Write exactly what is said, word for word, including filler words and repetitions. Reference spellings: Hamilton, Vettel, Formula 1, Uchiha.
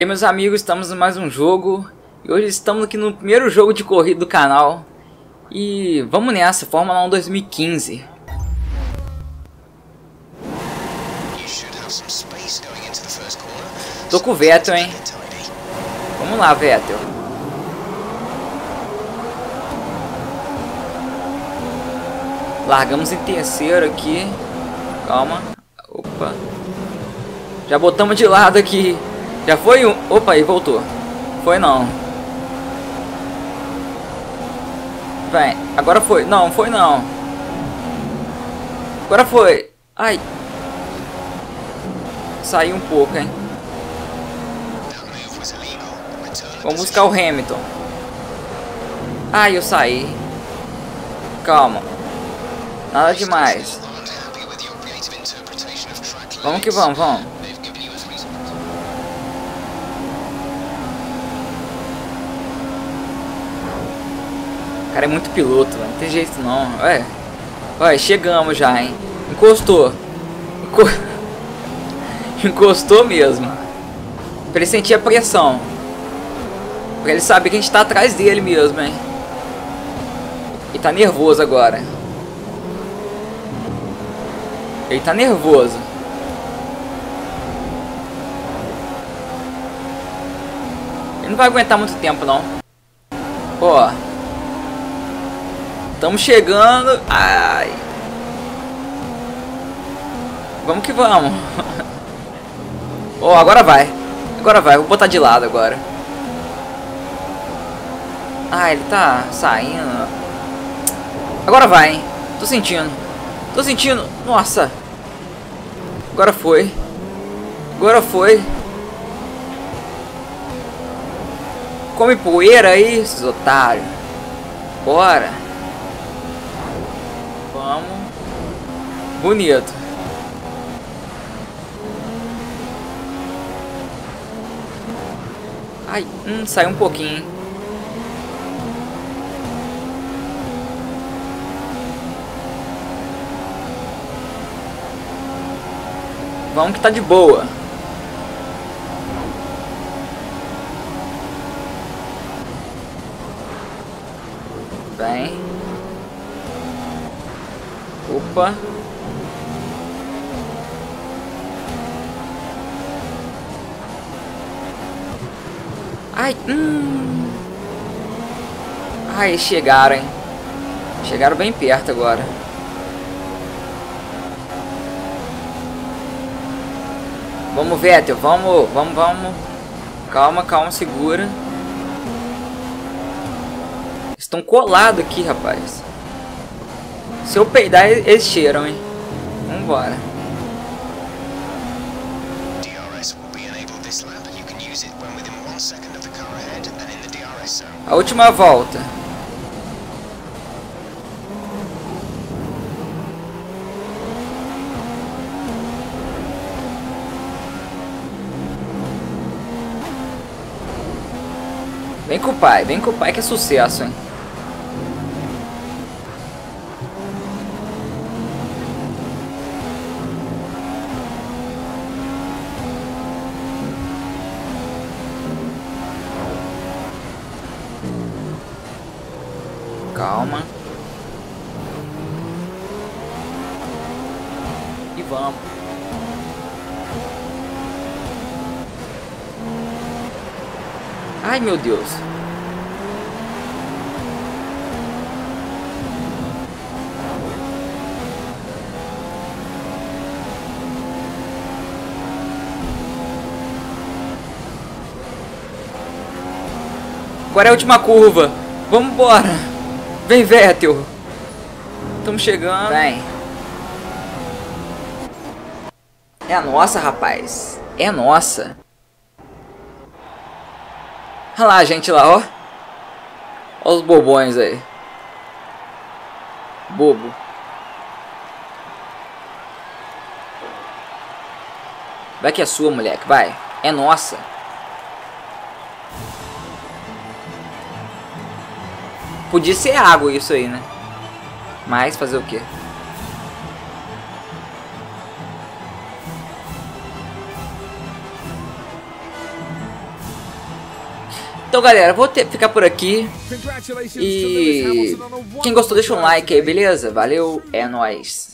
E aí, meus amigos, estamos em mais um jogo e hoje estamos aqui no primeiro jogo de corrida do canal e vamos nessa, Fórmula um dois mil e quinze. Tô com o Vettel, hein? Vamos lá, Vettel. Largamos em terceiro aqui. Calma. Opa. Já botamos de lado aqui. Já foi um... Opa, aí voltou. Foi não. Vem, agora foi. Não, foi não. Agora foi. Ai. Saiu um pouco, hein. Vamos buscar o Hamilton. Ai, eu saí. Calma. Nada demais. Vamos que vamos, vamos. Cara, é muito piloto, não tem jeito não. Ué, ué, chegamos já, hein. Encostou. Enco... Encostou mesmo. Pra ele sentir a pressão. Pra ele saber que a gente tá atrás dele mesmo, hein. Ele tá nervoso agora. Ele tá nervoso. Ele não vai aguentar muito tempo, não. Ó. Estamos chegando. Ai. Vamos que vamos. Oh, agora vai. Agora vai. Vou botar de lado agora. Ah, ele tá saindo. Agora vai, hein. Tô sentindo. Tô sentindo. Nossa. Agora foi. Agora foi. Come poeira aí, esses otários. Bora. Bonito. Ai, hum, saiu um pouquinho, hein? Vamos que tá de boa. Bem. Opa. Ai, hum. Ai, chegaram, hein? Chegaram bem perto agora. Vamos, Vettel, vamos, vamos, vamos. Calma, calma, segura. Estão colados aqui, rapaz. Se eu peidar, eles cheiram, hein? Vambora. A última volta. Vem com o pai, vem com o pai que é sucesso, hein? Calma. E vamos. Ai, meu Deus. Agora é a última curva. Vamos embora. Vem, Vettel. Estamos chegando. Vem. É a nossa, rapaz. É a nossa. Olha lá, gente lá, ó. Olha os bobões aí. Bobo. Vai que é sua, moleque. Vai. É nossa. Podia ser água isso aí, né? Mas fazer o quê? Então, galera, vou ter, ficar por aqui. E quem gostou, deixa um like aí, beleza? Valeu, é nóis.